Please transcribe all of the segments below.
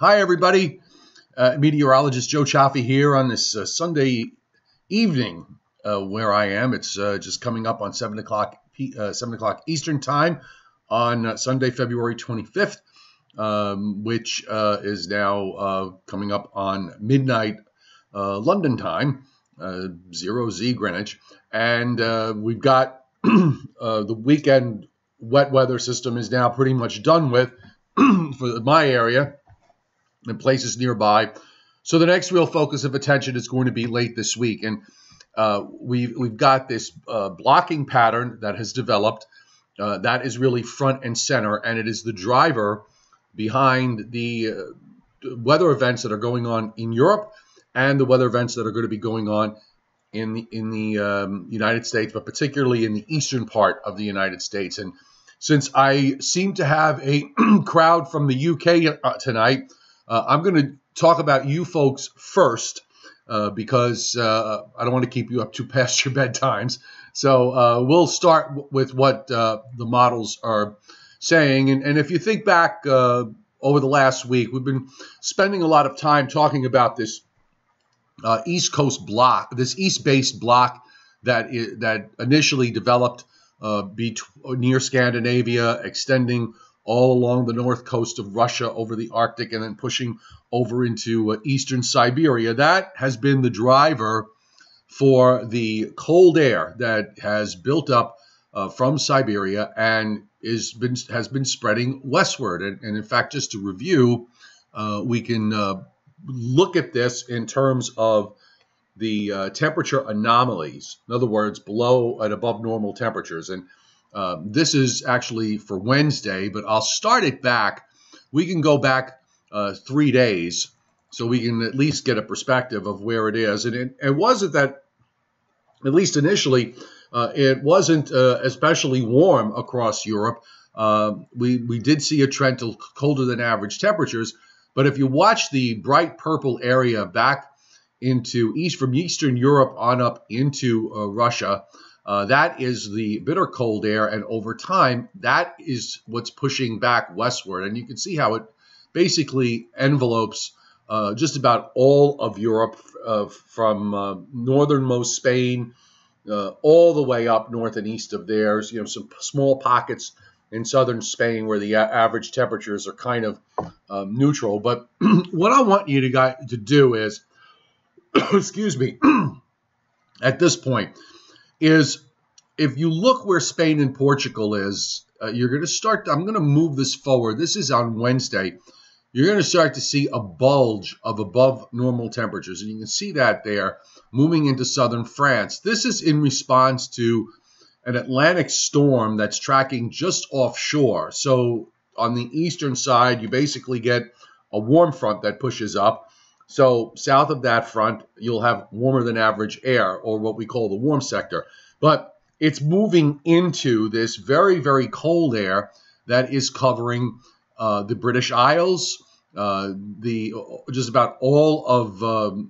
Hi, everybody. Meteorologist Joe Cioffi here on this Sunday evening where I am. It's just coming up on 7 o'clock Eastern time on Sunday, February 25th, which is now coming up on midnight London time, 0 Z Greenwich. And we've got the weekend wet weather system is now pretty much done with for my area and places nearby. So the next real focus of attention is going to be late this week. And we've got this blocking pattern that has developed that is really front and center, and it is the driver behind the weather events that are going on in Europe and the weather events that are going to be going on in the United States, but particularly in the eastern part of the United States. And since I seem to have a crowd from the UK tonight, I'm going to talk about you folks first because I don't want to keep you up too past your bedtimes. So we'll start with what the models are saying. And if you think back over the last week, we've been spending a lot of time talking about this East Coast block, this East-based block that initially developed near Scandinavia, extending all along the north coast of Russia over the Arctic and then pushing over into eastern Siberia. That has been the driver for the cold air that has built up from Siberia and has been spreading westward. And in fact, just to review, we can look at this in terms of the temperature anomalies. In other words, below and above normal temperatures. And this is actually for Wednesday, but I'll start it back. We can go back 3 days so we can at least get a perspective of where it is. And it wasn't that, at least initially, it wasn't especially warm across Europe. We did see a trend to colder than average temperatures. But if you watch the bright purple area back into from Eastern Europe on up into Russia, that is the bitter cold air, and over time, that is what's pushing back westward. And you can see how it basically envelopes just about all of Europe, from northernmost Spain all the way up north and east of theirs. You know, some small pockets in southern Spain where the average temperatures are kind of neutral. But what I want you to do is, excuse me, at this point, is if you look where Spain and Portugal is, you're going to start, I'm going to move this forward. This is on Wednesday. You're going to start to see a bulge of above normal temperatures. And you can see that there moving into southern France. This is in response to an Atlantic storm that's tracking just offshore. So on the eastern side, you basically get a warm front that pushes up. So south of that front, you'll have warmer than average air, or what we call the warm sector. But it's moving into this very, very cold air that is covering the British Isles, just about all of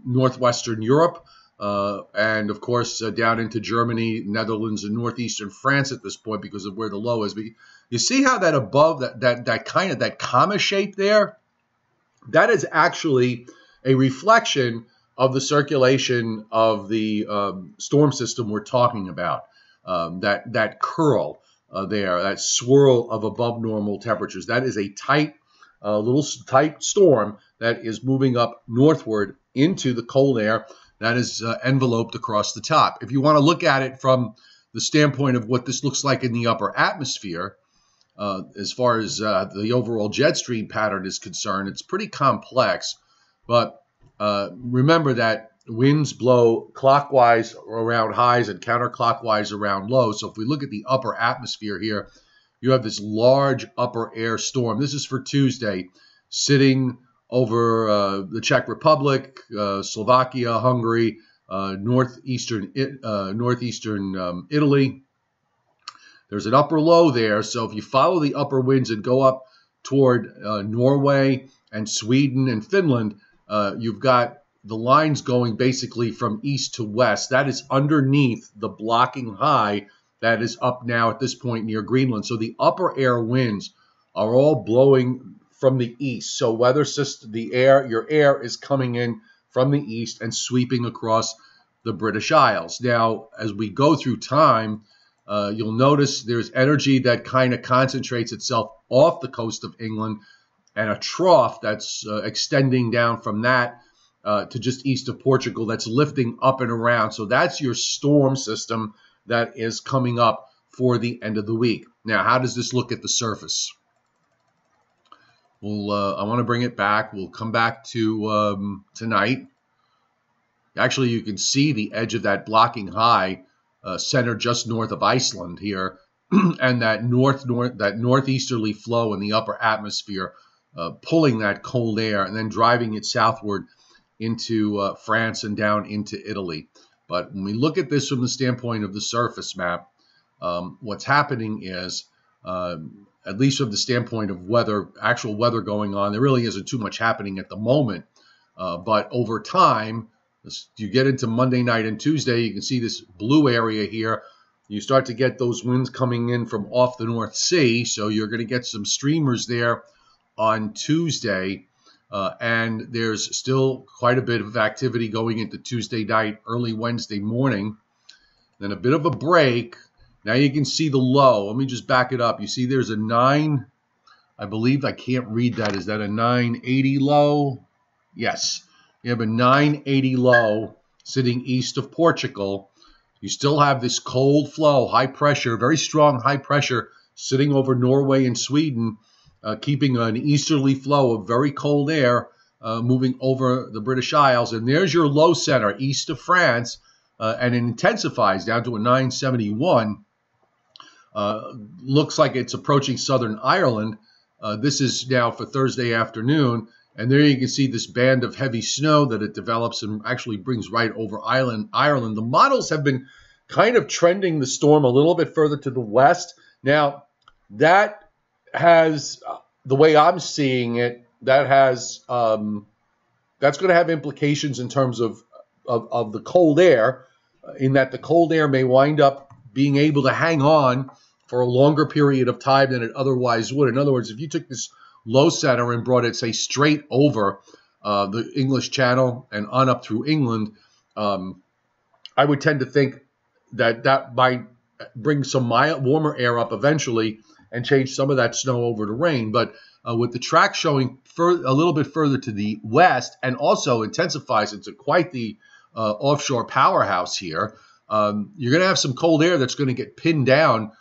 northwestern Europe, and of course down into Germany, Netherlands, and northeastern France at this point because of where the low is. But you see how that above, that kind of that comma shape there, that is actually a reflection of the circulation of the storm system we're talking about, that curl there, that swirl of above normal temperatures. That is a tight, little tight storm that is moving up northward into the cold air that is enveloped across the top. If you want to look at it from the standpoint of what this looks like in the upper atmosphere, as far as the overall jet stream pattern is concerned, it's pretty complex. But remember that winds blow clockwise around highs and counterclockwise around lows. So if we look at the upper atmosphere here, you have this large upper air storm. This is for Tuesday, sitting over the Czech Republic, Slovakia, Hungary, northeastern Italy. There's an upper low there. So if you follow the upper winds and go up toward Norway and Sweden and Finland, you've got the lines going basically from east to west. That is underneath the blocking high that is up now at this point near Greenland. So the upper air winds are all blowing from the east. So weather system, the air, your air is coming in from the east and sweeping across the British Isles. Now, as we go through time, you'll notice there's energy that kind of concentrates itself off the coast of England and a trough that's extending down from that to just east of Portugal that's lifting up and around. So that's your storm system that is coming up for the end of the week. Now, how does this look at the surface? We'll, I want to bring it back. We'll come back to tonight. Actually, you can see the edge of that blocking high center just north of Iceland here, and that northeasterly flow in the upper atmosphere pulling that cold air and then driving it southward into France and down into Italy. But when we look at this from the standpoint of the surface map, what's happening is, at least from the standpoint of weather, actual weather going on, there really isn't too much happening at the moment. But over time, you get into Monday night and Tuesday, you can see this blue area here. You start to get those winds coming in from off the North Sea, so you're going to get some streamers there on Tuesday. And there's still quite a bit of activity going into Tuesday night, early Wednesday morning. Then a bit of a break. Now you can see the low. Let me just back it up. You see there's a 9, I believe. I can't read that. Is that a 980 low? Yes. You have a 980 low sitting east of Portugal. You still have this cold flow, high pressure, very strong high pressure sitting over Norway and Sweden, keeping an easterly flow of very cold air moving over the British Isles. And there's your low center east of France, and it intensifies down to a 971. Looks like it's approaching southern Ireland. This is now for Thursday afternoon. And there you can see this band of heavy snow that it develops and actually brings right over Ireland. The models have been kind of trending the storm a little bit further to the west. Now, that has, the way I'm seeing it, that has, that's going to have implications in terms of the cold air, in that the cold air may wind up being able to hang on for a longer period of time than it otherwise would. In other words, if you took this low center and brought it, say, straight over the English Channel and on up through England, I would tend to think that that might bring some mild, warmer air up eventually and change some of that snow over to rain. But with the track showing a little bit further to the west and also intensifies into quite the offshore powerhouse here, you're going to have some cold air that's going to get pinned down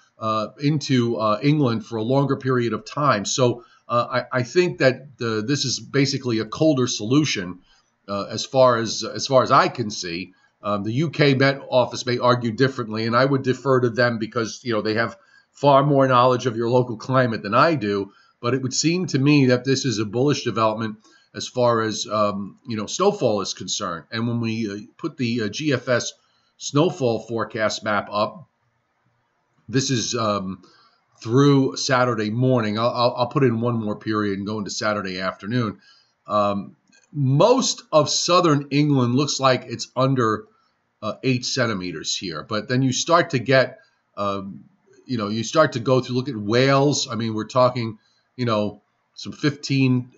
into England for a longer period of time. So I think that this is basically a colder solution as far as I can see. The UK Met Office may argue differently, and I would defer to them because, you know, they have far more knowledge of your local climate than I do. But it would seem to me that this is a bullish development as far as you know, snowfall is concerned. And when we put the GFS snowfall forecast map up, this is through Saturday morning. I'll put in one more period and go into Saturday afternoon. Most of southern England looks like it's under 8 centimeters here, but then you start to get, you know, you start to go through, look at Wales. I mean, we're talking, you know, some 15,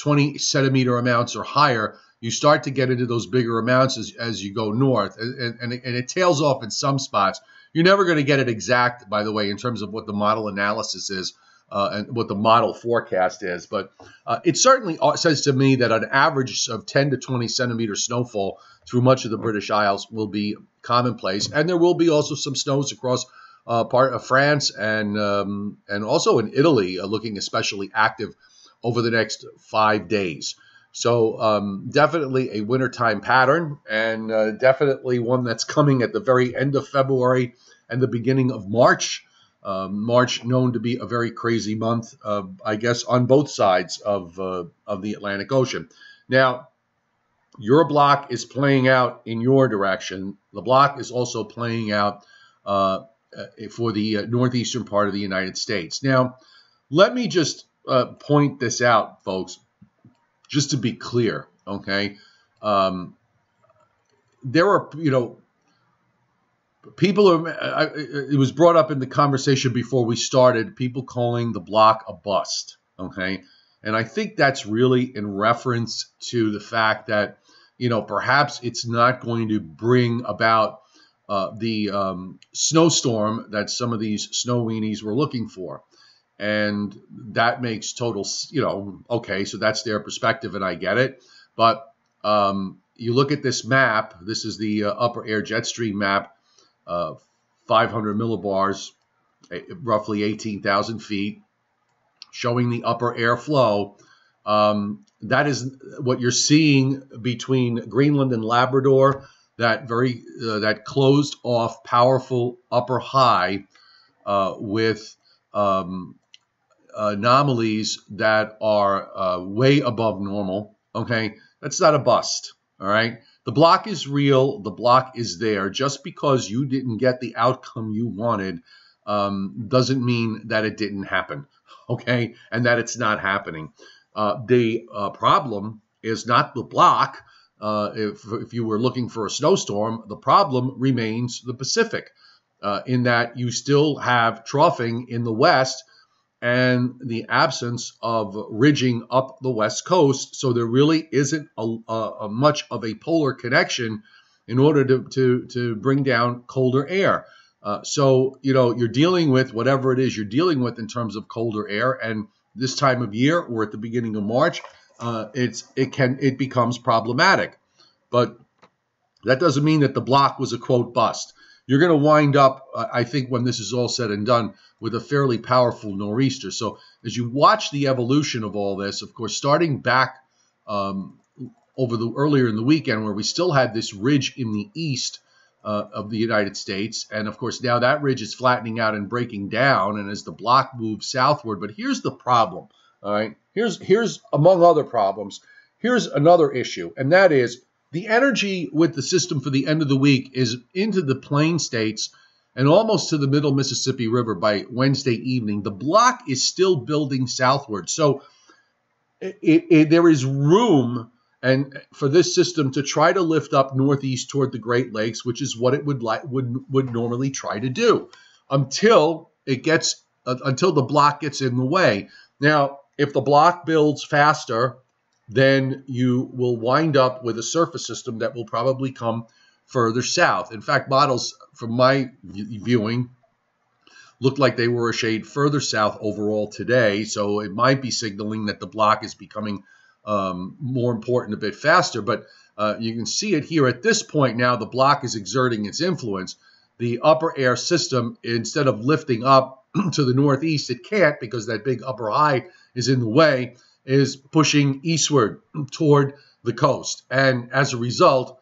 20 centimeter amounts or higher. You start to get into those bigger amounts as you go north, and it tails off in some spots. You're never going to get it exact, by the way, in terms of what the model analysis is and what the model forecast is. But it certainly says to me that an average of 10 to 20 centimeter snowfall through much of the British Isles will be commonplace. And there will be also some snows across part of France and also in Italy, looking especially active over the next 5 days. So definitely a wintertime pattern, and definitely one that's coming at the very end of February and the beginning of March. March known to be a very crazy month, I guess, on both sides of the Atlantic Ocean. Now, your block is playing out in your direction. The block is also playing out for the northeastern part of the United States. Now, let me just point this out, folks. Just to be clear, okay, there are, you know, people are, it was brought up in the conversation before we started, people calling the block a bust, okay? And I think that's really in reference to the fact that, you know, perhaps it's not going to bring about the snowstorm that some of these snow weenies were looking for. And that makes total, you know, okay, so that's their perspective and I get it. But you look at this map, this is the upper air jet stream map, 500 millibars, roughly 18,000 feet, showing the upper air flow. That is what you're seeing between Greenland and Labrador, that very that closed off powerful upper high with anomalies that are way above normal. Okay, that's not a bust. All right, the block is real. The block is there. Just because you didn't get the outcome you wanted doesn't mean that it didn't happen. Okay, and that it's not happening. The problem is not the block. If you were looking for a snowstorm, the problem remains the Pacific, in that you still have troughing in the west and the absence of ridging up the west coast. So there really isn't a much of a polar connection in order to bring down colder air. So, you know, you're dealing with whatever it is you're dealing with in terms of colder air, and this time of year, or at the beginning of March, it becomes problematic. But that doesn't mean that the block was a quote bust. You're going to wind up, I think, when this is all said and done, with a fairly powerful nor'easter. So as you watch the evolution of all this, of course, starting back earlier in the weekend, where we still had this ridge in the east of the United States, and of course now that ridge is flattening out and breaking down, and as the block moves southward. But here's the problem. All right, here's among other problems, here's another issue, and that is the energy with the system for the end of the week is into the plain states and almost to the middle Mississippi River by Wednesday evening. The block is still building southward, so there is room and for this system to try to lift up northeast toward the Great Lakes, which is what it would normally try to do, until it gets until the block gets in the way. Now, if the block builds faster, then you will wind up with a surface system that will probably come further south. In fact, models from my viewing looked like they were a shade further south overall today, so it might be signaling that the block is becoming more important, a bit faster. But you can see it here at this point. Now the block is exerting its influence. The upper air system, instead of lifting up to the northeast, it can't because that big upper high is in the way, is pushing eastward toward the coast. And as a result,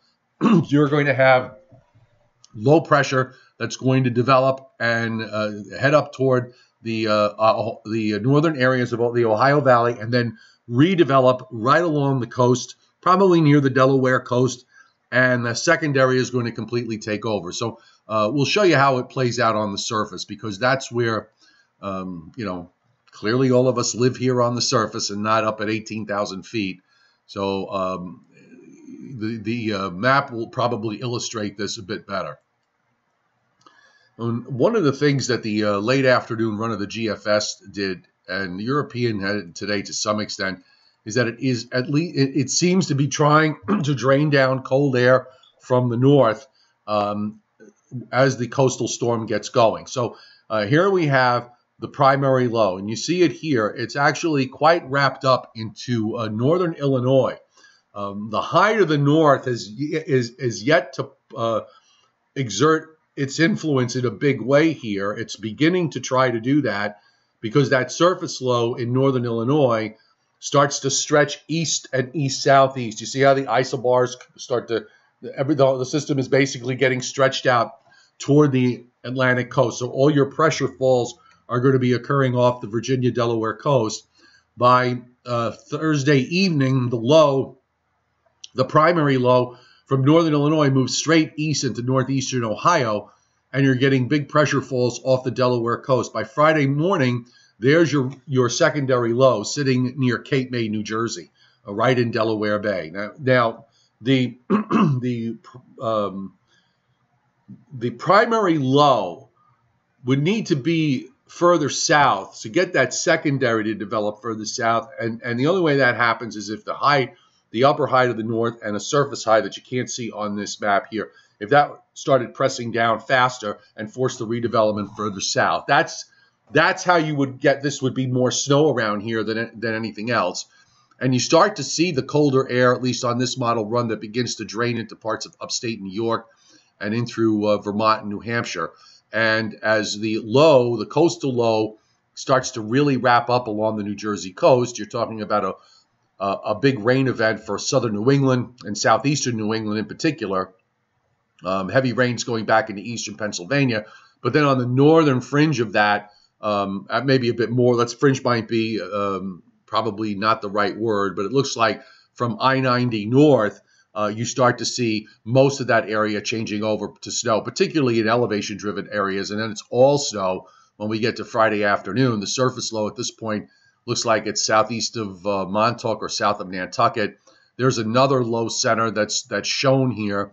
you're going to have low pressure that's going to develop and head up toward the northern areas of the Ohio Valley, and then redevelop right along the coast, probably near the Delaware coast, and the secondary is going to completely take over. So we'll show you how it plays out on the surface, because that's where, you know, clearly all of us live here on the surface and not up at 18,000 feet. So the map will probably illustrate this a bit better. And one of the things that the late afternoon run of the GFS did, and European headed today to some extent, is that it is at least it seems to be trying to drain down cold air from the north as the coastal storm gets going. So here we have the primary low, and you see it here. It's actually quite wrapped up into northern Illinois. The high to the north is yet to exert its influence in a big way here. It's beginning to try to do that, because that surface low in northern Illinois starts to stretch east and east-southeast. You see how the isobars start to the system is basically getting stretched out toward the Atlantic coast. So all your pressure falls are going to be occurring off the Virginia-Delaware coast. By Thursday evening, the primary low from northern Illinois moves straight east into northeastern Ohio, and you're getting big pressure falls off the Delaware coast. By Friday morning, there's your secondary low sitting near Cape May, New Jersey, right in Delaware Bay. Now the primary low would need to be further south, so get that secondary to develop further south. And the only way that happens is if the height, the upper height of the north and a surface high that you can't see on this map here, if that started pressing down faster and forced the redevelopment further south. That's how you would get, this would be more snow around here than anything else. And you start to see the colder air, at least on this model run, that begins to drain into parts of upstate New York and in through Vermont and New Hampshire. And as the low, the coastal low, starts to really wrap up along the New Jersey coast, you're talking about a big rain event for southern New England and southeastern New England in particular. Heavy rains going back into eastern Pennsylvania. But then on the northern fringe of that, maybe a bit more, that's fringe might be probably not the right word, but it looks like from I-90 north, you start to see most of that area changing over to snow, particularly in elevation-driven areas. And then it's all snow when we get to Friday afternoon. The surface low at this point looks like it's southeast of Montauk or south of Nantucket. There's another low center that's shown here,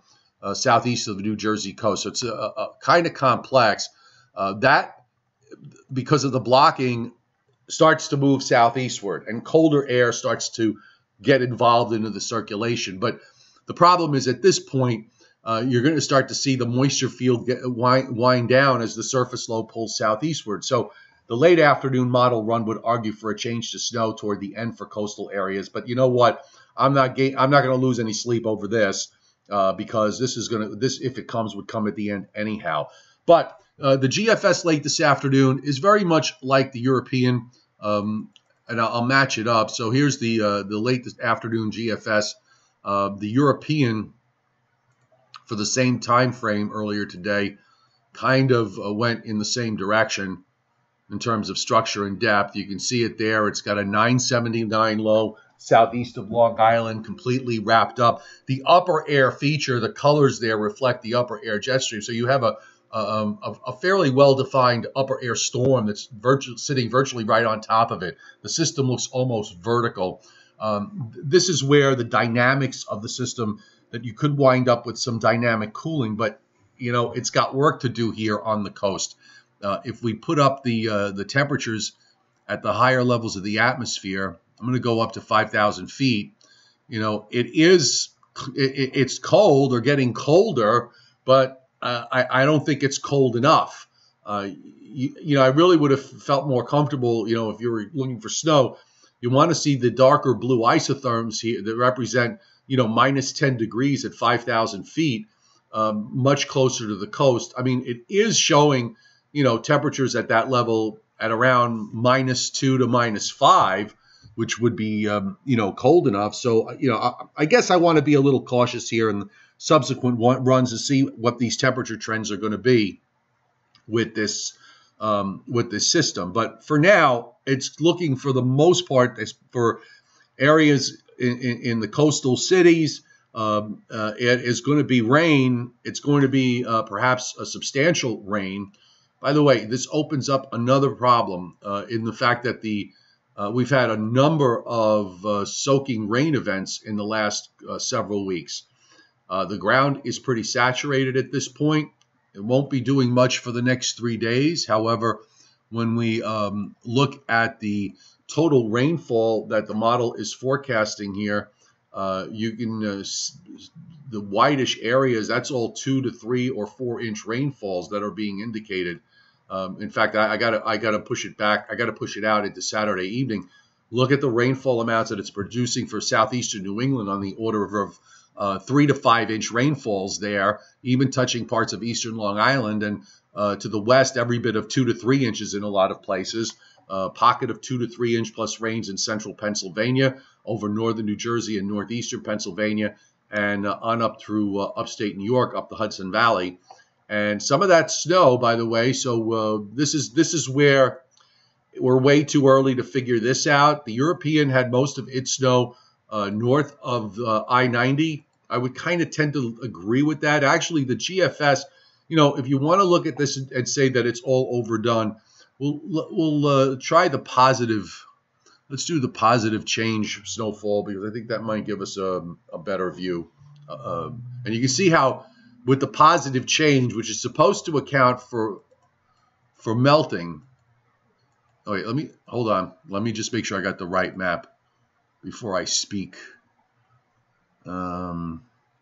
southeast of the New Jersey coast. So it's a kind of complex. That, because of the blocking, starts to move southeastward, and colder air starts to get involved into the circulation. But the problem is at this point, you're going to start to see the moisture field wind down as the surface low pulls southeastward. So the late afternoon model run would argue for a change to snow toward the end for coastal areas. But you know what? I'm not going to lose any sleep over this because this is going to, this, if it comes, would come at the end anyhow. But the GFS late this afternoon is very much like the European, and I'll match it up. So here's the late this afternoon GFS, the European for the same time frame earlier today, kind of went in the same direction in terms of structure and depth. You can see it there. It's got a 979 low southeast of Long Island, completely wrapped up. The upper air feature, the colors there reflect the upper air jet stream. So you have a fairly well-defined upper air storm that's sitting virtually right on top of it. The system looks almost vertical. This is where the dynamics of the system, that you could wind up with some dynamic cooling, but you know it's got work to do here on the coast. If we put up the temperatures at the higher levels of the atmosphere, I'm going to go up to 5,000 feet. You know, it's cold or getting colder, but I don't think it's cold enough. You know, I really would have felt more comfortable, you know, if you were looking for snow. You want to see the darker blue isotherms here that represent, you know, -10 degrees at 5,000 feet, much closer to the coast. I mean, it is showing, you know, temperatures at that level at around -2 to -5, which would be, you know, cold enough. So, you know, I guess I want to be a little cautious here and subsequent runs to see what these temperature trends are going to be with this system. But for now, it's looking for the most part for areas in the coastal cities. It is going to be rain. It's going to be perhaps a substantial rain. By the way, this opens up another problem in the fact that we've had a number of soaking rain events in the last several weeks. The ground is pretty saturated at this point. It won't be doing much for the next 3 days. However, when we look at the total rainfall that the model is forecasting here, you can the whitish areas, that's all 2 to 3 or 4 inch rainfalls that are being indicated. In fact, I gotta push it back. I gotta push it out into Saturday evening. Look at the rainfall amounts that it's producing for southeastern New England on the order of 3 to 5 inch rainfalls there, even touching parts of eastern Long Island, and to the west, every bit of 2 to 3 inches in a lot of places. Pocket of 2 to 3 inch plus rains in central Pennsylvania, over northern New Jersey and northeastern Pennsylvania, and on up through upstate New York, up the Hudson Valley, and some of that snow, by the way. So this is where we're way too early to figure this out. The European had most of its snow north of I-90. I would kind of tend to agree with that. Actually, the GFS, you know, if you want to look at this and say that it's all overdone, we'll try the positive. Let's do the positive change snowfall, because I think that might give us a better view. And you can see how with the positive change, which is supposed to account for melting, Oh, wait, let me, hold on. Let me just make sure I got the right map before I speak. That's,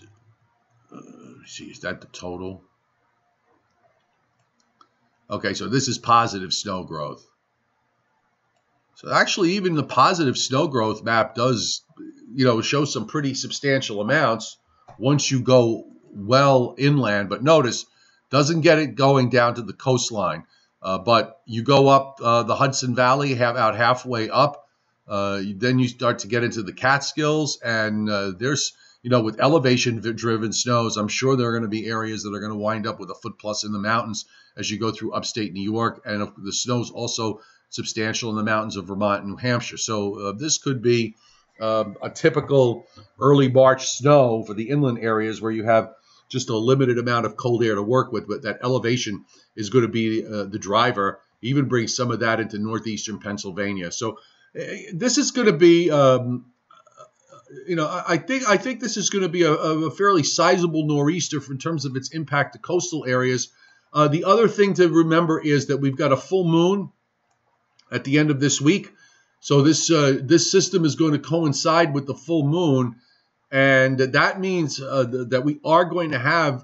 let's see, is that the total? Okay, so this is positive snow growth. So actually, even the positive snow growth map does, you know, show some pretty substantial amounts once you go well inland. But notice, doesn't get it going down to the coastline. But you go up the Hudson Valley, about halfway up. Then you start to get into the Catskills, and there's, you know, with elevation-driven snows, I'm sure there are going to be areas that are going to wind up with a foot plus in the mountains as you go through upstate New York, and the snow's also substantial in the mountains of Vermont and New Hampshire. So this could be a typical early March snow for the inland areas where you have just a limited amount of cold air to work with, but that elevation is going to be the driver, even bring some of that into northeastern Pennsylvania. So this is going to be... you know, I think this is going to be a fairly sizable nor'easter in terms of its impact to coastal areas. The other thing to remember is that we've got a full moon at the end of this week, so this this system is going to coincide with the full moon, and that means that we are going to have,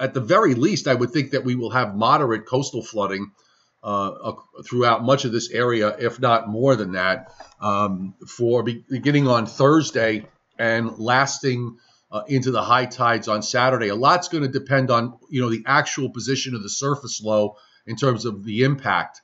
at the very least, I would think that we will have moderate coastal flooding throughout much of this area, if not more than that, for beginning on Thursday and lasting into the high tides on Saturday. A lot's going to depend on, you know, the actual position of the surface low in terms of the impact,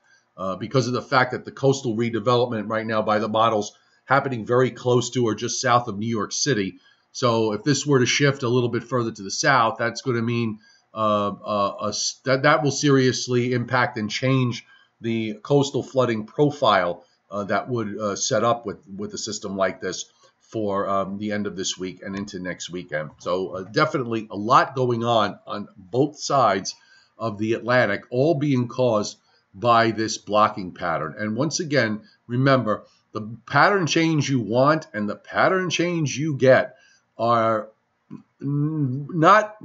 because of the fact that the coastal redevelopment right now by the models happening very close to or just south of New York City. So if this were to shift a little bit further to the south, that's going to mean that will seriously impact and change the coastal flooding profile that would set up with a system like this for the end of this week and into next weekend. So definitely a lot going on both sides of the Atlantic, all being caused by this blocking pattern. And once again, remember, the pattern change you want and the pattern change you get are not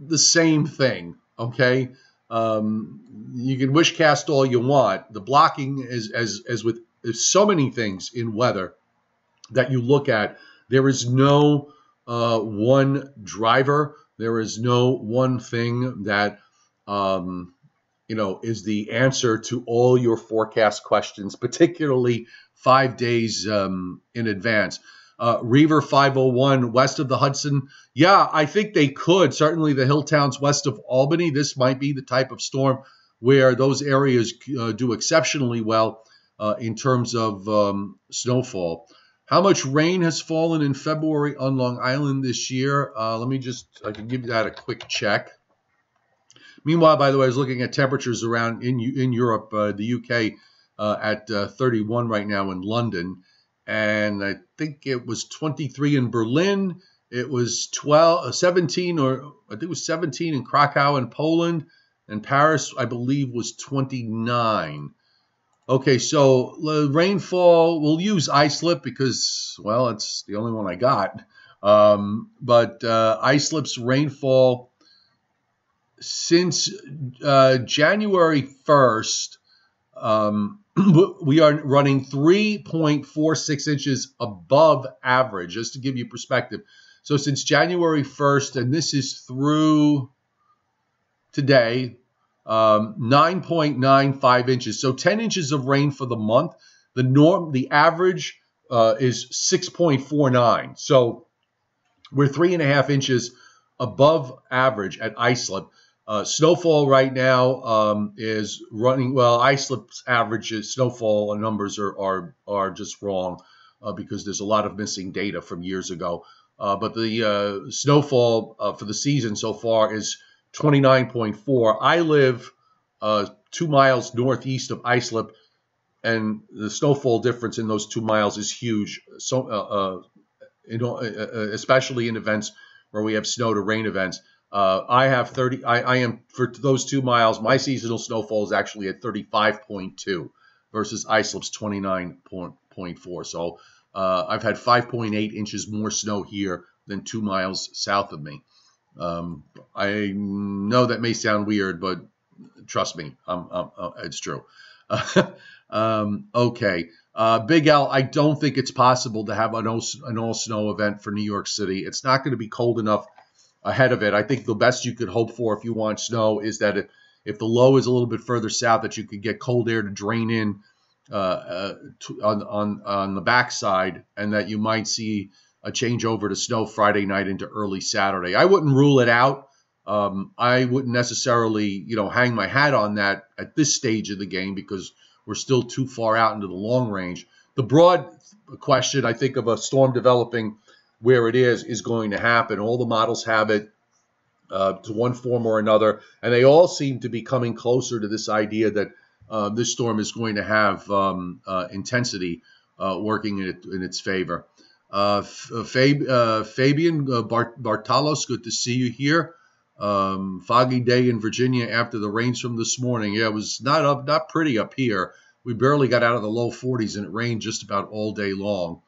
the same thing, okay? You can wish cast all you want. The blocking is, as with so many things in weather that you look at, there is no one driver. There is no one thing that, you know, is the answer to all your forecast questions, particularly 5 days in advance. Reaver 501 west of the Hudson. Yeah, I think they could. Certainly the hill towns west of Albany, this might be the type of storm where those areas do exceptionally well in terms of snowfall. How much rain has fallen in February on Long Island this year? Let me just, I can give that a quick check. Meanwhile, by the way, I was looking at temperatures around in Europe, the UK at 31 right now in London. And I think it was 23 in Berlin. It was 17 in Krakow in Poland. And Paris, I believe, was 29. Okay, so the rainfall, we'll use Islip because, well, it's the only one I got. But Islip's rainfall since January 1st, we are running 3.46 inches above average, just to give you perspective. So since January 1st, and this is through today, 9.95 inches. So 10 inches of rain for the month. The norm, the average is 6.49. So we're 3.5 inches above average at Islip. Snowfall right now is running, well, Islip's average snowfall numbers are just wrong because there's a lot of missing data from years ago. But the snowfall for the season so far is 29.4. I live 2 miles northeast of Islip, and the snowfall difference in those 2 miles is huge, so, you know, especially in events where we have snow to rain events. I have 30. I am, for those 2 miles, my seasonal snowfall is actually at 35.2 versus Islip's 29.4. So I've had 5.8 inches more snow here than 2 miles south of me. I know that may sound weird, but Trust me, it's true. Okay. Big L, I don't think it's possible to have an all-snow event for New York City. It's not going to be cold enough ahead of it. I think the best you could hope for if you want snow is that if the low is a little bit further south, that you could get cold air to drain in on the backside, and that you might see a changeover to snow Friday night into early Saturday. I wouldn't rule it out. I wouldn't necessarily, hang my hat on that at this stage of the game because we're still too far out into the long range. The broad question, I think, of a storm developing where it is going to happen. All the models have it to one form or another, and they all seem to be coming closer to this idea that this storm is going to have intensity working in its favor. Fabian Bartalos, good to see you here. Foggy day in Virginia after the rainstorm this morning. Yeah, it was not pretty up here. We barely got out of the low 40s, and it rained just about all day long.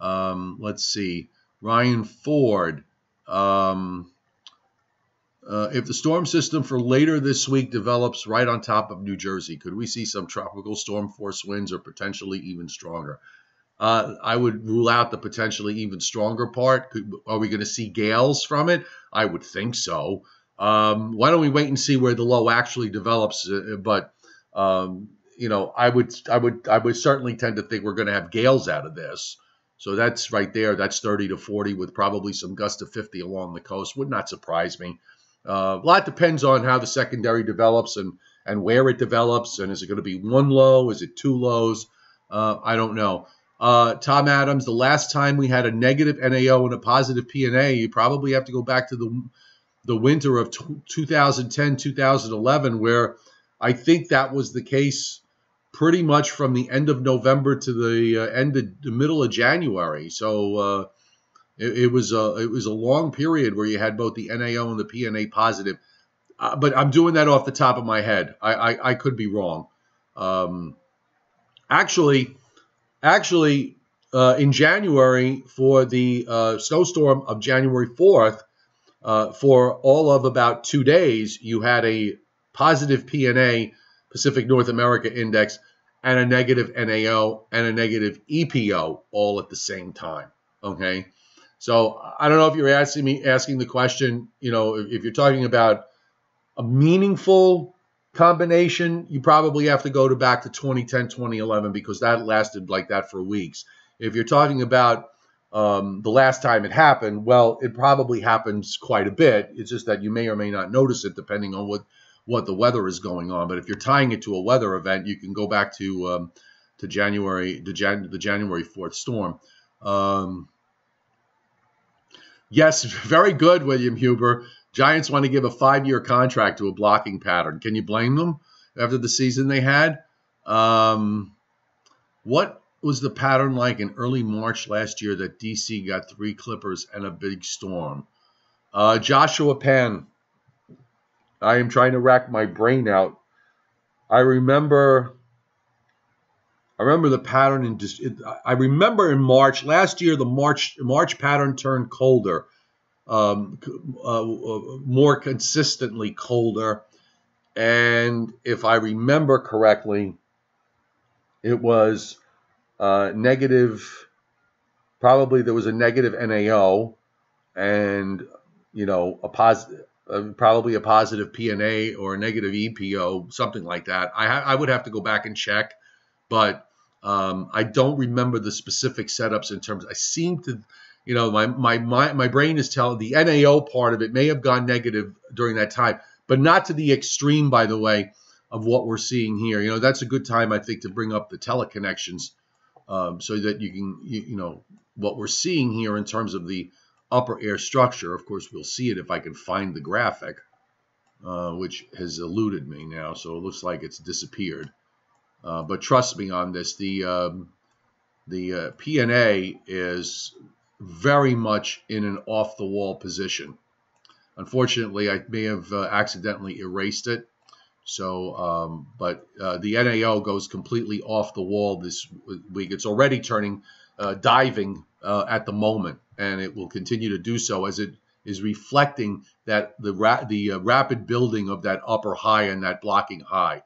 Let's see. Ryan Ford. If the storm system for later this week develops right on top of New Jersey, could we see some tropical storm force winds or potentially even stronger? I would rule out the potentially even stronger part. Are we going to see gales from it? I would think so. Why don't we wait and see where the low actually develops? But I would certainly tend to think we're going to have gales out of this. So that's right there. That's 30 to 40 with probably some gusts of 50 along the coast. Would not surprise me. A lot depends on how the secondary develops and where it develops. And is it going to be one low? Is it two lows? I don't know. Tom Adams, the last time we had a negative NAO and a positive PNA, you probably have to go back to the winter of 2010, 2011, where I think that was the case pretty much from the end of November to the end of the middle of January. So it was a long period where you had both the NAO and the PNA positive. But I'm doing that off the top of my head. I could be wrong. Actually, in January, for the snowstorm of January 4th, for all of about 2 days, you had a positive PNA, Pacific North America Index, and a negative NAO and a negative EPO all at the same time, okay? So I don't know if you're asking the question, if you're talking about a meaningful combination, you probably have to go back to 2010, 2011, because that lasted like that for weeks. If you're talking about the last time it happened, well, it probably happens quite a bit. It's just that you may or may not notice it depending on what the weather is going on. But if you're tying it to a weather event, you can go back to January, the January 4th storm. Yes, very good, William Huber. Giants want to give a 5-year contract to a blocking pattern. Can you blame them after the season they had? What was the pattern like in early March last year that DC got 3 clippers and a big storm? Joshua Penn, I am trying to rack my brain out. I remember the pattern I remember in March last year, the March pattern turned colder. More consistently colder, and if I remember correctly, it was negative. Probably there was a negative NAO, and probably a positive PNA or a negative EPO, something like that. I would have to go back and check, but I don't remember the specific setups in terms. I seem to. My brain is telling the NAO part of it may have gone negative during that time, but not to the extreme, by the way, of what we're seeing here. That's a good time, I think, to bring up the teleconnections so that you can, what we're seeing here in terms of the upper air structure. Of course, we'll see it if I can find the graphic, which has eluded me now. So it looks like it's disappeared. But trust me on this, the PNA is very much in an off-the-wall position. Unfortunately, I may have accidentally erased it. So, but the NAO goes completely off the wall this week. It's already turning diving at the moment, and it will continue to do so as it is reflecting that the rapid building of that upper high and that blocking high.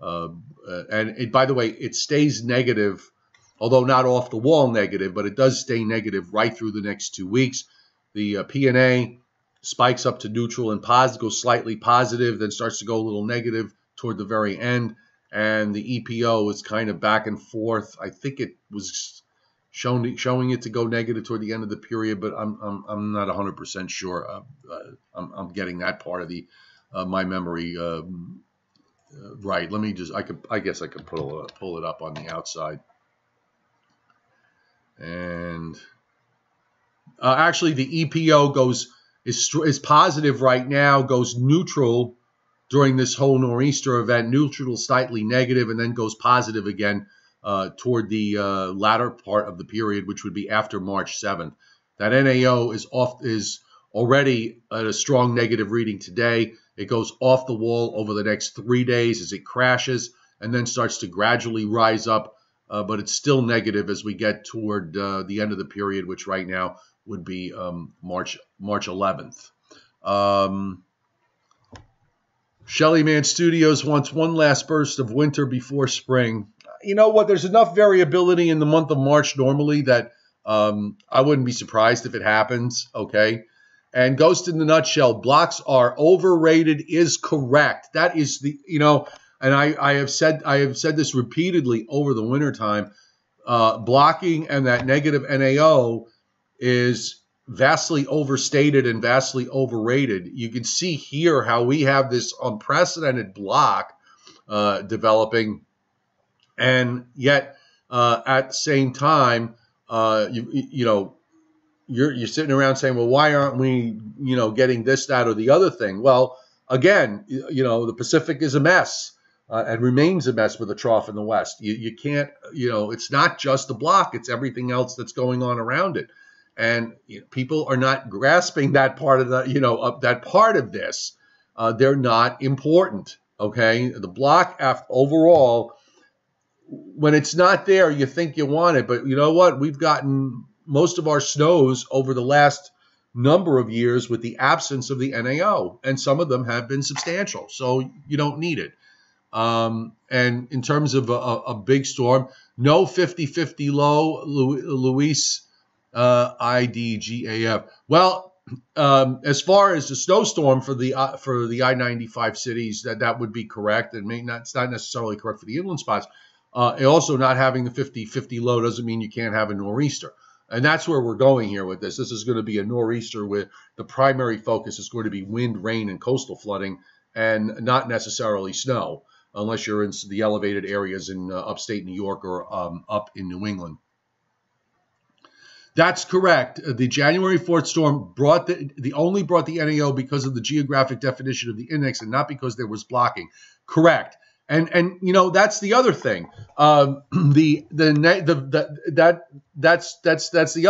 And by the way, it stays negative, although not off the wall negative, but it does stay negative right through the next 2 weeks. The PNA spikes up to neutral and positive, goes slightly positive, then starts to go a little negative toward the very end. And the EPO is kind of back and forth. I think it was showing it to go negative toward the end of the period, but I'm not 100% sure. I'm getting that part of the my memory right. Let me just I guess I could pull it up on the outside. And actually, the EPO is positive right now, goes neutral during this whole nor'easter event, neutral, slightly negative, and then goes positive again toward the latter part of the period, which would be after March 7th. That NAO is already at a strong negative reading today. It goes off the wall over the next 3 days as it crashes and then starts to gradually rise up, but it's still negative as we get toward the end of the period, which right now would be March 11th. Shelly Man Studios wants one last burst of winter before spring. You know what? There's enough variability in the month of March normally that I wouldn't be surprised if it happens, okay? And Ghost in the Nutshell, blocks are overrated is correct. That is the, you know, and I have said this repeatedly over the wintertime. Blocking and that negative NAO is vastly overstated and vastly overrated. You can see here how we have this unprecedented block developing. And yet, at the same time, you're sitting around saying, well, why aren't we, you know, getting this, that, or the other thing? Well, again, you know, the Pacific is a mess and remains a mess with a trough in the West. You can't, you know, it's not just the block; it's everything else that's going on around it. And you know, people are not grasping that part of the, you know, that part of this. They're not important. Okay, the block overall. When it's not there, you think you want it. But you know what? We've gotten most of our snows over the last number of years with the absence of the NAO, and some of them have been substantial. So you don't need it. And in terms of a big storm, no 50-50 low, Luis IDGAF. Well, as far as the snowstorm for the I-95 cities, that would be correct. It may not, it's not necessarily correct for the inland spots. Also, not having the 50-50 low doesn't mean you can't have a nor'easter. And that's where we're going here with this. This is going to be a nor'easter where the primary focus is going to be wind, rain, and coastal flooding, and not necessarily snow, unless you're in the elevated areas in upstate New York or up in New England. That's correct. The January 4th storm brought only brought the NAO because of the geographic definition of the index and not because there was blocking. Correct. And you know, that's the other thing. That's the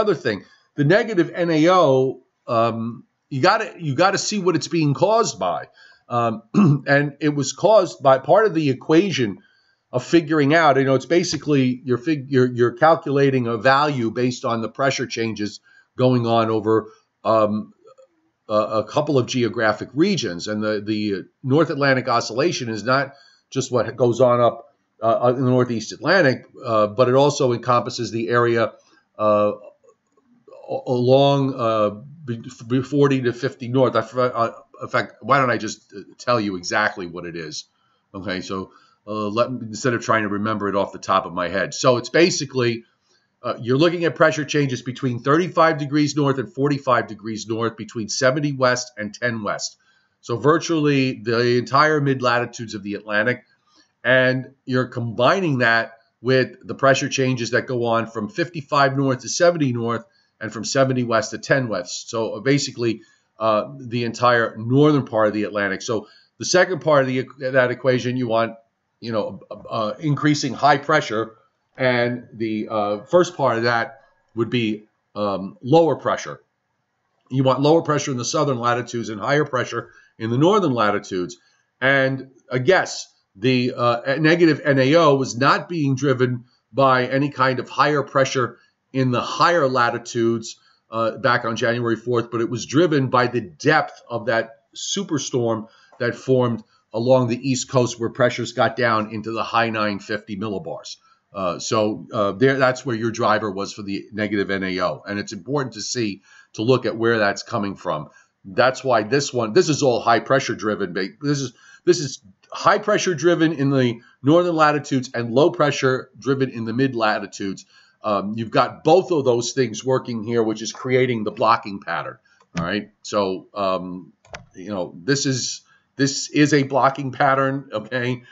other thing. The negative NAO, you gotta see what it's being caused by, and it was caused by part of the equation of figuring out. You know, it's basically you're calculating a value based on the pressure changes going on over a couple of geographic regions, and the North Atlantic Oscillation is not just what goes on up in the Northeast Atlantic, but it also encompasses the area along 40 to 50 north. In fact, why don't I just tell you exactly what it is? Okay, so instead of trying to remember it off the top of my head. So it's basically you're looking at pressure changes between 35 degrees north and 45 degrees north, between 70 west and 10 west. So virtually the entire mid-latitudes of the Atlantic, and you're combining that with the pressure changes that go on from 55 north to 70 north and from 70 west to 10 west. So basically the entire northern part of the Atlantic. So the second part of that equation, you want, you know, increasing high pressure, and the first part of that would be lower pressure. You want lower pressure in the southern latitudes and higher pressure in the northern latitudes. And yes, the negative NAO was not being driven by any kind of higher pressure in the higher latitudes back on January 4th, but it was driven by the depth of that superstorm that formed along the East Coast, where pressures got down into the high 950 millibars. That's where your driver was for the negative NAO. And it's important to look at where that's coming from. That's why this is all high pressure driven. This is high pressure driven in the northern latitudes and low pressure driven in the mid latitudes. You've got both of those things working here, which is creating the blocking pattern. All right. So, this is a blocking pattern. Okay.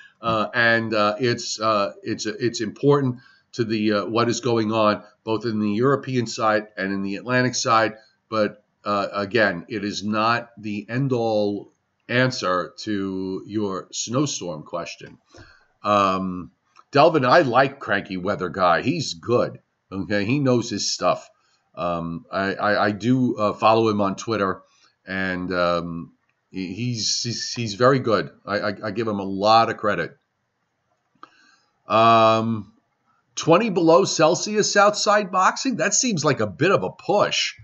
It's important to the what is going on both in the European side and in the Atlantic side. But again, it is not the end-all answer to your snowstorm question. Delvin, I like Cranky Weather Guy. He's good. Okay, he knows his stuff. I do follow him on Twitter, and he's very good. I give him a lot of credit. 20 below Celsius outside boxing? That seems like a bit of a push.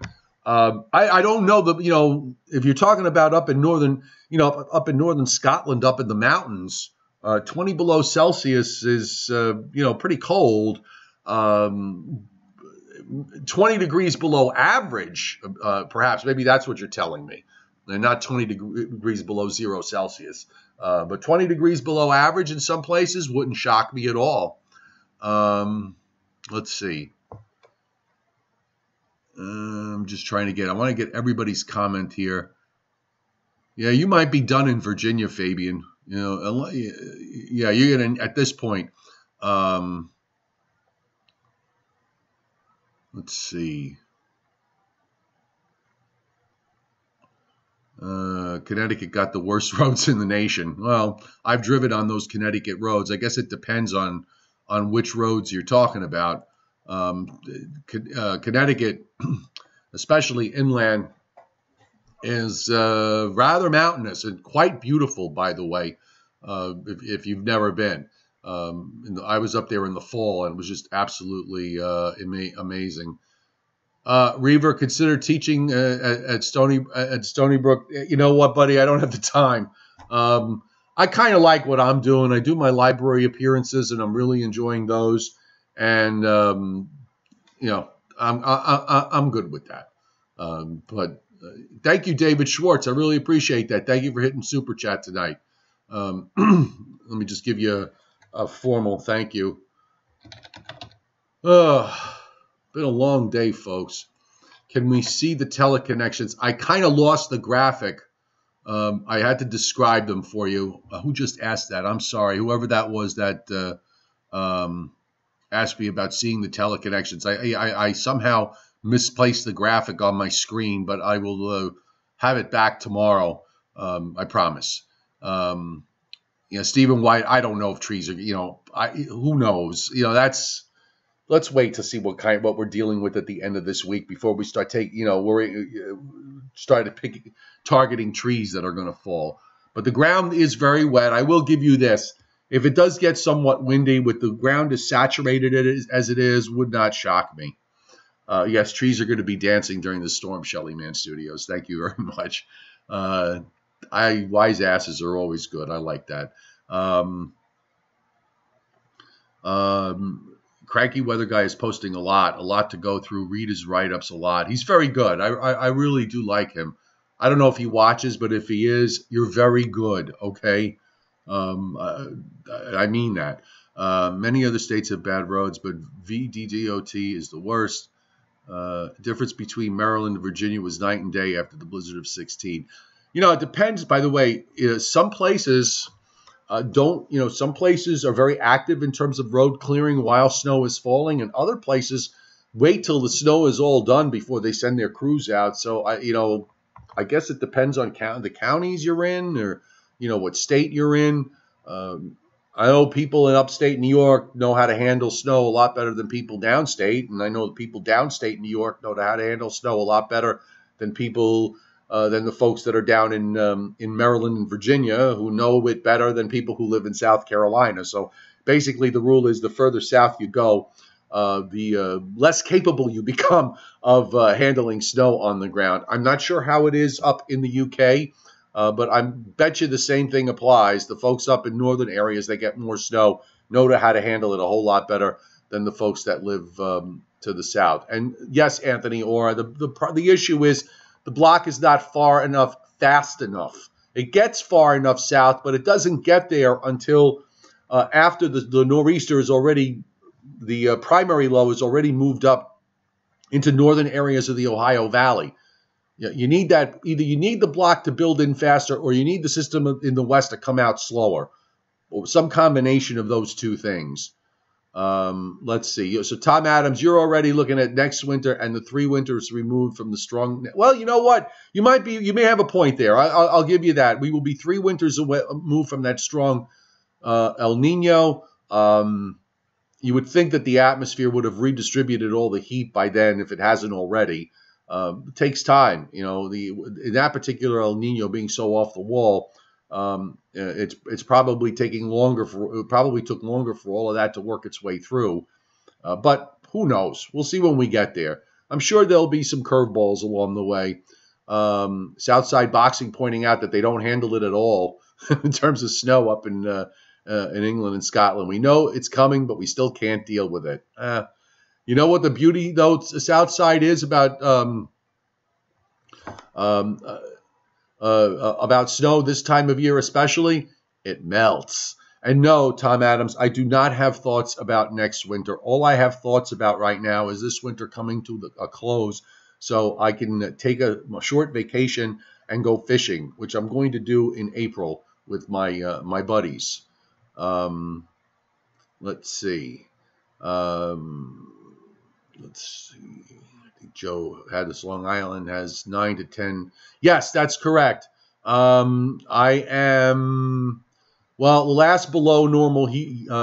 I don't know that, if you're talking about up in northern, up in northern Scotland, up in the mountains, 20 below Celsius is, pretty cold. 20 degrees below average, perhaps. Maybe that's what you're telling me. And not 20 degrees below 0 Celsius. But 20 degrees below average in some places wouldn't shock me at all. Let's see. I'm just trying to I want to get everybody's comment here. Yeah, you might be done in Virginia, Fabian. Yeah, you're going to, at this point. Let's see. Connecticut got the worst roads in the nation. Well, I've driven on those Connecticut roads. I guess it depends on which roads you're talking about. Connecticut, especially inland, is rather mountainous and quite beautiful, by the way, if you've never been. I was up there in the fall, and it was just absolutely amazing. Reaver, consider teaching at Stony Brook. You know what, buddy? I don't have the time. I kind of like what I'm doing. I do my library appearances, and I'm really enjoying those. And I'm good with that. But thank you, David Schwartz. I really appreciate that. Thank you for hitting Super Chat tonight. Let me just give you a formal thank you. Been a long day, folks. Can we see the teleconnections? I kind of lost the graphic. I had to describe them for you. Who just asked that? I'm sorry. Whoever that was that asked me about seeing the teleconnections. I somehow misplaced the graphic on my screen, but I will have it back tomorrow. I promise. Stephen White, I don't know if trees are, who knows? Let's wait to see what we're dealing with at the end of this week before we start targeting trees that are going to fall. But the ground is very wet. I will give you this: if it does get somewhat windy, with the ground as saturated as it is, would not shock me. Yes, trees are going to be dancing during the storm. Shelly Man Studios, thank you very much. Wise asses are always good. I like that. Cranky Weather Guy is posting a lot to go through. Read his write-ups a lot. He's very good. I really do like him. I don't know if he watches, but if he is, you're very good, okay? I mean that. Many other states have bad roads, but VDDOT is the worst. Difference between Maryland and Virginia was night and day after the blizzard of 16. It depends, by the way. Some places... some places are very active in terms of road clearing while snow is falling, and other places wait till the snow is all done before they send their crews out. So, I guess it depends on the counties you're in, or, what state you're in. I know people in upstate New York know how to handle snow a lot better than people downstate, and I know people downstate New York know how to handle snow a lot better than people... than the folks that are down in Maryland and Virginia, who know it better than people who live in South Carolina. So basically the rule is the further south you go, the less capable you become of handling snow on the ground. I'm not sure how it is up in the UK, but I bet you the same thing applies. The folks up in northern areas that get more snow know how to handle it a whole lot better than the folks that live to the south. And yes, Anthony Orr, the issue is the block is not far enough, fast enough. It gets far enough south, but it doesn't get there until after the nor'easter is already, the primary low is already moved up into northern areas of the Ohio Valley. You need that, either you need the block to build in faster, or you need the system in the west to come out slower, or some combination of those two things. Let's see. So Tom Adams, you're already looking at next winter and the 3 winters removed from the strong. Well, you know what? You might be. You may have a point there. I'll give you that. We will be 3 winters away, moved from that strong El Nino. You would think that the atmosphere would have redistributed all the heat by then, if it hasn't already. It takes time. You know, in that particular El Nino being so off the wall. It's probably taking longer for, it probably took longer for all of that to work its way through. But who knows? We'll see when we get there. I'm sure there'll be some curveballs along the way. Southside Boxing pointing out that they don't handle it at all in terms of snow up in England and Scotland. We know it's coming, but we still can't deal with it. You know what the beauty, though, Southside is about snow this time of year especially? It melts. And no, Tom Adams, I do not have thoughts about next winter. All I have thoughts about right now is this winter coming to a close, so I can take a short vacation and go fishing, which I'm going to do in April with my my buddies. Let's see. Let's see. Joe had this. Long Island has 9 to 10. Yes, that's correct. I am, well, the last below normal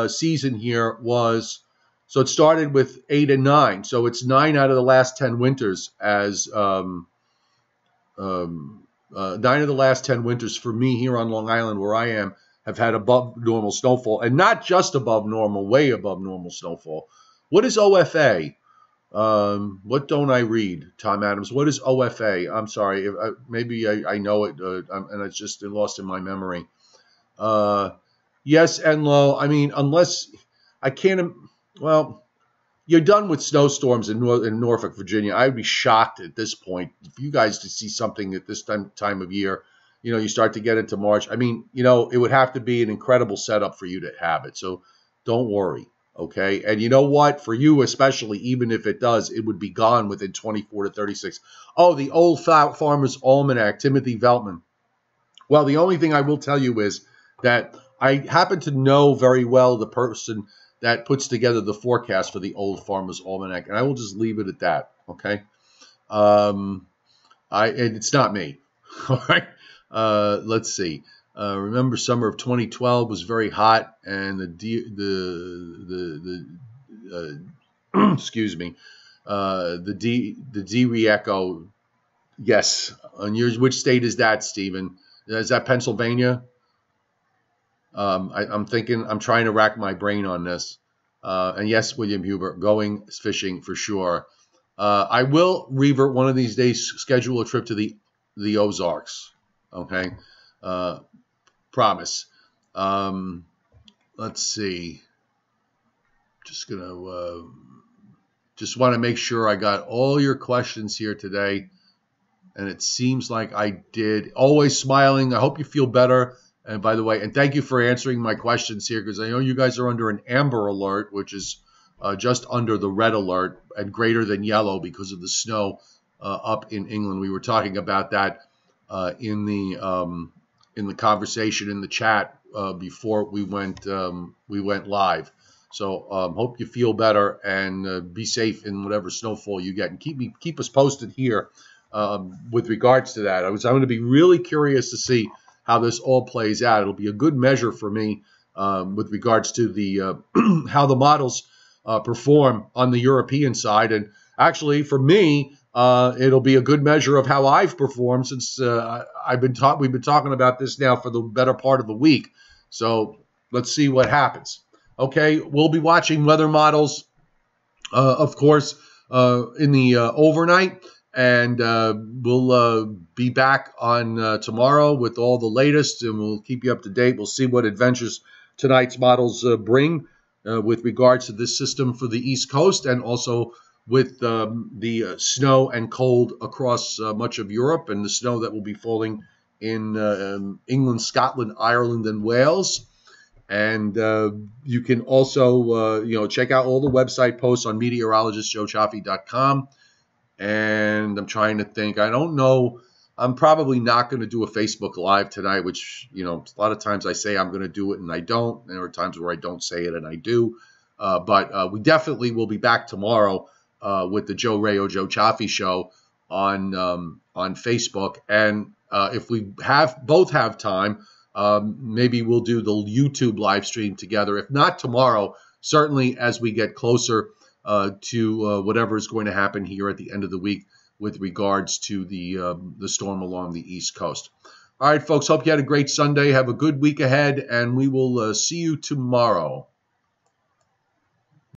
season here was, so it started with 8 and 9. So it's 9 out of the last 10 winters as 9 of the last 10 winters for me here on Long Island where I am have had above normal snowfall, and not just above normal, way above normal snowfall. What is OFA? What don't I read, Tom Adams? What is OFA? I'm sorry. Maybe I know it, and it's just lost in my memory. Yes, Enlow. I mean, unless I can't. Well, you're done with snowstorms in Norfolk, Virginia. I'd be shocked at this point if you guys did see something at this time of year. You know, you start to get into March. I mean, you know, it would have to be an incredible setup for you to have it. So don't worry. Okay, and you know what? For you especially, even if it does, it would be gone within 24 to 36. Oh, the old Farmer's Almanac, Timothy Veltman. Well, the only thing I will tell you is that I happen to know very well the person that puts together the forecast for the old Farmer's Almanac, and I will just leave it at that, okay? And it's not me, all right? Let's see. Remember, summer of 2012 was very hot, and the de-echo. Yes, on yours. Which state is that, Stephen? Is that Pennsylvania? I'm thinking. I'm trying to rack my brain on this. And yes, William Huber, going fishing for sure. I will revert one of these days. Schedule a trip to the Ozarks. Okay. Promise. Let's see. Just gonna just want to make sure I got all your questions here today, and it seems like I did. Always smiling. I hope you feel better. And by the way, and thank you for answering my questions here, because I know you guys are under an amber alert, which is just under the red alert and greater than yellow because of the snow up in England. We were talking about that in the conversation in the chat before we went live. So hope you feel better, and be safe in whatever snowfall you get, and keep us posted here with regards to that. I'm going to be really curious to see how this all plays out. It'll be a good measure for me with regards to the how the models perform on the European side, and actually for me. It'll be a good measure of how I've performed, since we've been talking about this now for the better part of the week. So let's see what happens. Okay, we'll be watching weather models of course, in the overnight. And we'll be back on tomorrow with all the latest, and we'll keep you up to date. We'll see what adventures tonight's models bring with regards to this system for the East Coast, and also with the snow and cold across much of Europe, and the snow that will be falling in England, Scotland, Ireland, and Wales. And you can also check out all the website posts on meteorologistjoecioffi.com. And I'm trying to think. I don't know. I'm probably not going to do a Facebook Live tonight, which, a lot of times I say I'm going to do it and I don't. There are times where I don't say it and I do. But we definitely will be back tomorrow with the Joe Rayo Joe Cioffi Show on Facebook. And if we both have time, maybe we'll do the YouTube live stream together. If not tomorrow, certainly as we get closer to whatever is going to happen here at the end of the week with regards to the storm along the East Coast. All right, folks, hope you had a great Sunday. Have a good week ahead, and we will see you tomorrow.